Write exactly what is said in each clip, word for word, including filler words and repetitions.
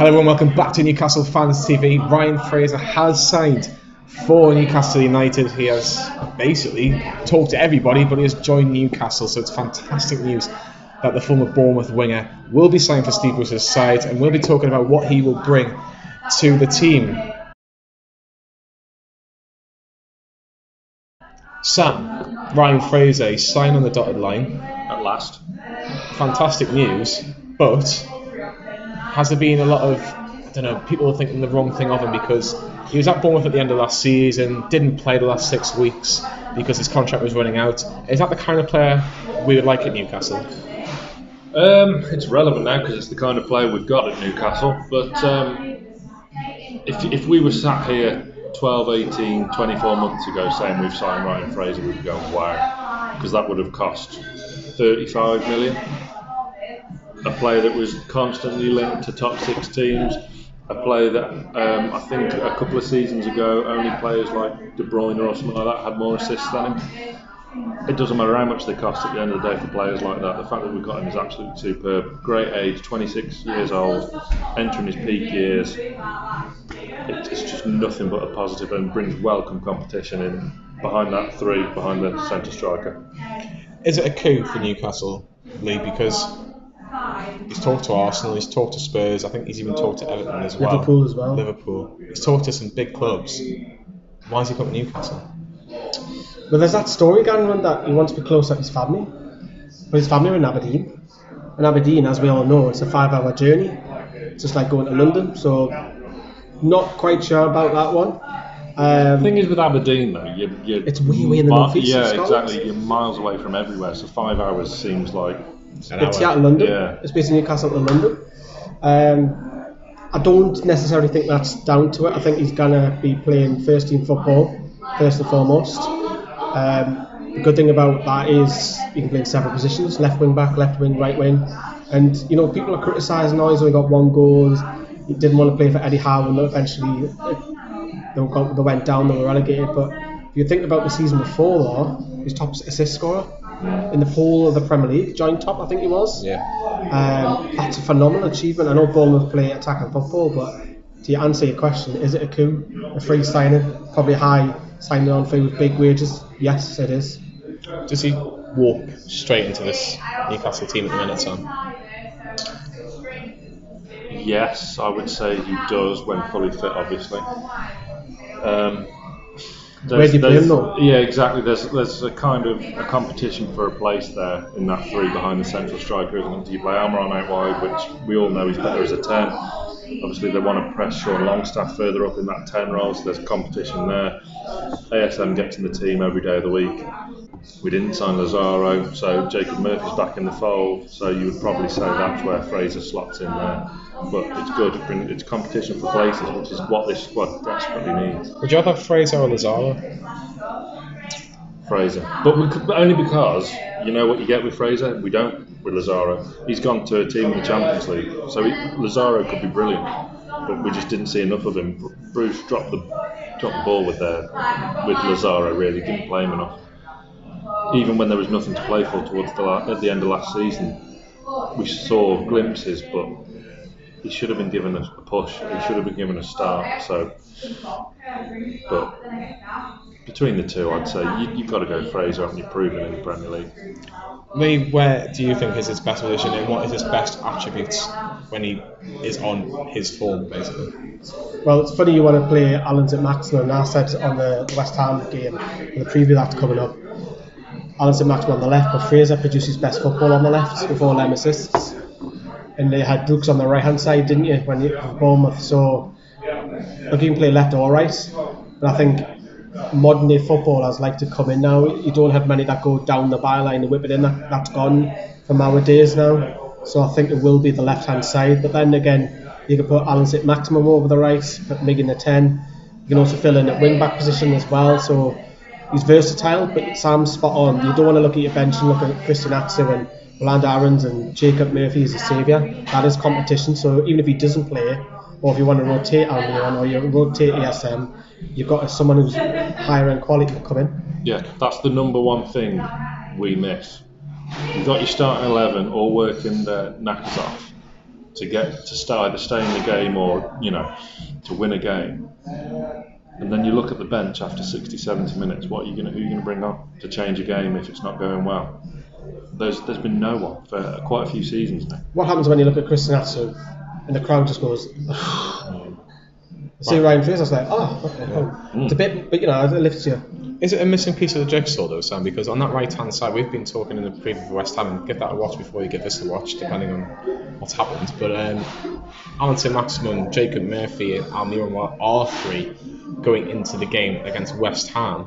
Hello everyone, welcome back to Newcastle Fans T V. Ryan Fraser has signed for Newcastle United. He has basically talked to everybody, but he has joined Newcastle, so it's fantastic news that the former Bournemouth winger will be signed for Steve Bruce's side, and we'll be talking about what he will bring to the team. Sam, Ryan Fraser, sign on the dotted line. At last. Fantastic news, but... has there been a lot of, I don't know, people thinking the wrong thing of him because he was at Bournemouth at the end of last season, didn't play the last six weeks because his contract was running out. Is that the kind of player we would like at Newcastle? Um, it's relevant now because it's the kind of player we've got at Newcastle. But um, if, if we were sat here twelve, eighteen, twenty-four months ago saying we've signed Ryan Fraser, we'd go, wow, because that would have cost thirty-five million pounds. A player that was constantly linked to top six teams, a player that um, I think a couple of seasons ago only players like De Bruyne or something like that had more assists than him. It doesn't matter how much they cost at the end of the day for players like that. The fact that we've got him is absolutely superb. Great age, twenty-six years old, entering his peak years. It's just nothing but a positive and brings welcome competition in behind that three, behind the centre striker. Is it a coup for Newcastle, Lee? Because he's talked to Arsenal, he's talked to Spurs, I think he's even talked to Everton as well. Liverpool as well. Liverpool. He's talked to some big clubs. Why has he come to Newcastle? Well, there's that story going on that he wants to be close up his family. But his family are in Aberdeen. And Aberdeen, as we all know, it's a five hour journey. It's just like going to London, so not quite sure about that one. Um, the thing is with Aberdeen though, you're, you're it's way, way in the northeast. Yeah, exactly. You're miles away from everywhere, so five hours seems like... It's out of London. Yeah. It's based in Newcastle to London. Um, I don't necessarily think that's down to it. I think he's going to be playing first team football, first and foremost. Um, the good thing about that is he can play in several positions, left wing back, left wing, right wing. And, you know, people are criticising now he's only got one goal. He didn't want to play for Eddie Howe and eventually they went down, they were relegated. But if you think about the season before, though, his top assist scorer. In the poll of the Premier League, joint top, I think he was. Yeah. Um, that's a phenomenal achievement. I know Bournemouth play attacking football, but to answer your question, is it a coup? A free signing? Probably high signing on fee with big wages? Yes, it is. Does he walk straight into this Newcastle team at the minute, Sam? Yes, I would say he does when fully fit, obviously. Um, Where do you play him though? Yeah, exactly. There's there's a kind of a competition for a place there in that three behind the central striker, isn't it? You play Almiron out wide, which we all know is better as a ten. Obviously, they want to press Sean Longstaff further up in that ten role, so there's competition there. A S M gets in the team every day of the week. We didn't sign Lazaro, so Jacob Murphy's back in the fold. So you would probably say that's where Fraser slots in there. But it's good. It's competition for places, which is what this squad desperately needs. Would you rather have Fraser or Lazaro? Fraser, but we could, only because you know what you get with Fraser. We don't with Lazaro. He's gone to a team in the Champions League, so he, Lazaro could be brilliant. But we just didn't see enough of him. Bruce dropped the dropped the ball with there with Lazaro. Really didn't play him enough. Even when there was nothing to play for towards the la at the end of last season, we saw glimpses, but he should have been given a push. He should have been given a start. So, but between the two, I'd say you, you've got to go Fraser, haven't you? Proven in the Premier League. Lee, where do you think is his best position, and what is his best attributes when he is on his form, basically? Well, it's funny you want to play Allen's at Saint-Maximin, and I said on the West Ham game, the preview that's coming up. Allen Saint-Maximin on the left, but Fraser produced his best football on the left with all them assists. And they had Brooks on the right hand side, didn't you, when you were Bournemouth? So look, you can play left or right. And I think modern day footballers like to come in now. You don't have many that go down the byline and whip it in. That, that's gone from our days now. So I think it will be the left hand side. But then again, you can put Allen Saint-Maximin over the right, put Mig in the ten. You can also fill in at wing back position as well. So he's versatile, but Sam's spot on. You don't want to look at your bench and look at Christian Atsu and Land Ahrens and Jacob Murphy as a saviour. That is competition, so even if he doesn't play, or if you want to rotate Almiron or you rotate A S M, you've got someone who's higher in quality to come in. Yeah, that's the number one thing we miss. You've got your starting eleven all working their knackers off, to get to start, either stay in the game or, you know, to win a game. And then you look at the bench after sixty, seventy minutes. What are you going? Who are you going to bring on to change a game if it's not going well? There's there's been no one for quite a few seasons now. What happens when you look at Christian Atsu and the crowd just goes? See Ryan Fraser, it's like, oh, okay, yeah. oh. It's a bit, but you know, it lifts you. Is it a missing piece of the jigsaw though, Sam? Because on that right-hand side, we've been talking in the preview of West Ham, and give that a watch before you give this a watch, depending on what's happened. But um, Saint-Maximin, Jacob Murphy, and Almiron are three going into the game against West Ham.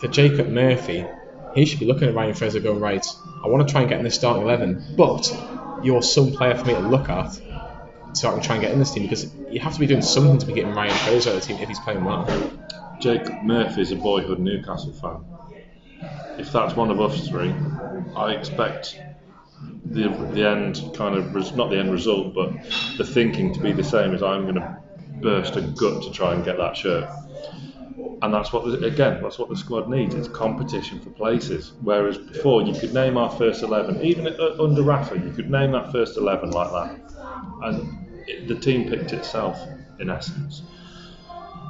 For Jacob Murphy, he should be looking at Ryan Fraser going, right, I want to try and get in this starting eleven, but you're some player for me to look at, so I can try and get in this team, because you have to be doing something to be getting Ryan Fraser out of the team if he's playing well. Jacob Murphy's a boyhood Newcastle fan. If that's one of us three, I expect the the end kind of, res, not the end result, but the thinking to be the same as I'm going to burst a gut to try and get that shirt. And that's what, again, that's what the squad needs. It's competition for places. Whereas before, you could name our first eleven, even under Rafa, you could name that first eleven like that. And it, the team picked itself, in essence.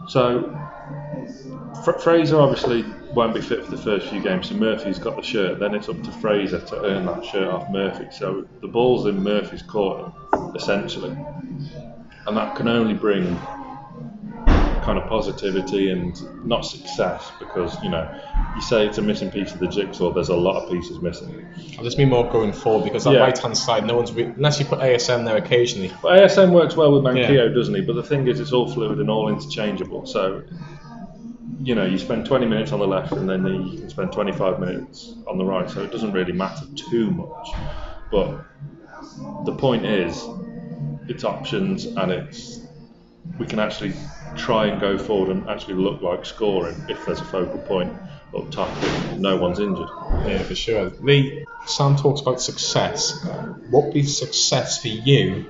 So, Fra- Fraser obviously won't be fit for the first few games, so Murphy's got the shirt. Then it's up to Fraser to earn that shirt off Murphy. So the ball's in Murphy's court, essentially. And that can only bring kind of positivity and not success, because, you know, you say it's a missing piece of the jigsaw, there's a lot of pieces missing. I just mean more going forward, because that yeah. right hand side, no one's re- unless you put A S M there occasionally. Well, A S M works well with Manquillo, yeah. doesn't he? But the thing is, it's all fluid and all interchangeable. So, you know, you spend twenty minutes on the left and then you can spend twenty-five minutes on the right, so it doesn't really matter too much. But the point is, it's options, and it's we can actually try and go forward and actually look like scoring if there's a focal point up top, if no one's injured. Yeah, for sure. Lee, Sam talks about success. What would be success for you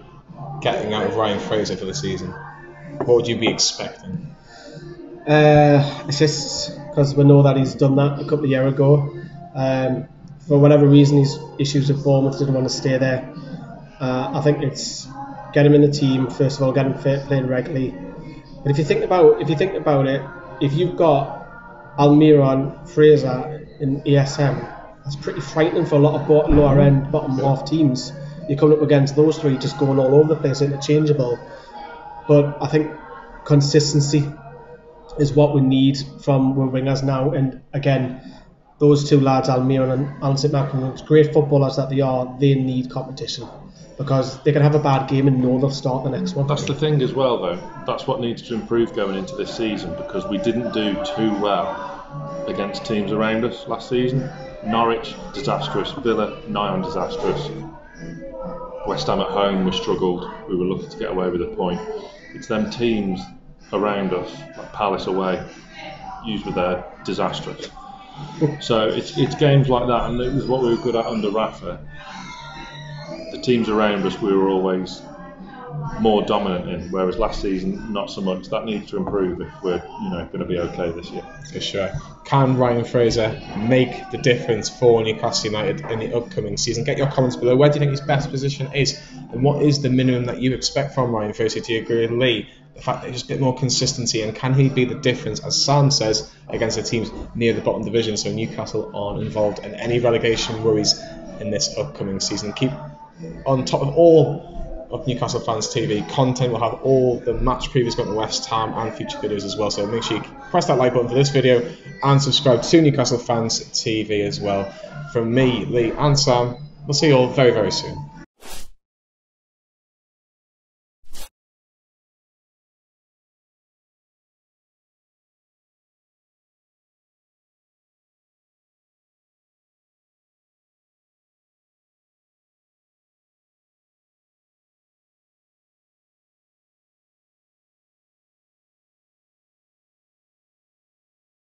getting out of Ryan Fraser for the season? What would you be expecting? Uh, assists, because we know that he's done that a couple of years ago. Um, for whatever reason, his issues with Bournemouth, didn't want to stay there. Uh, I think it's get him in the team, first of all, get him fit, playing regularly. But if you think about if you think about it, if you've got Almiron, Fraser in E S M, that's pretty frightening for a lot of bottom, lower end, bottom half teams. You're coming up against those three just going all over the place, interchangeable. But I think consistency is what we need from our wingers now. And again, those two lads, Almiron and Alan Saint-Maximin, great footballers that they are, they need competition. Because they can have a bad game and know they'll start the next one. That's the thing as well, though. That's what needs to improve going into this season, because we didn't do too well against teams around us last season. Norwich, disastrous. Villa, nigh on disastrous. West Ham at home, we struggled. We were lucky to get away with a point. It's them teams around us, like Palace away, used with their disastrous. So it's, it's games like that, and it was what we were good at under Rafa. The teams around us we were always more dominant in, whereas last season not so much. That needs to improve if we're, you know, going to be okay this year. For sure. Can Ryan Fraser make the difference for Newcastle United in the upcoming season? Get your comments below. Where do you think his best position is, and what is the minimum that you expect from Ryan Fraser? Do you agree with Lee? The fact that there's just a bit more consistency, and can he be the difference, as Sam says, against the teams near the bottom division, so Newcastle aren't involved in any relegation worries in this upcoming season? Keep on top of all of Newcastle Fans T V content. We'll have all the match previews going to West Ham and future videos as well, so make sure you press that like button for this video and subscribe to Newcastle Fans T V as well. From me, Lee and Sam, we'll see you all very, very soon.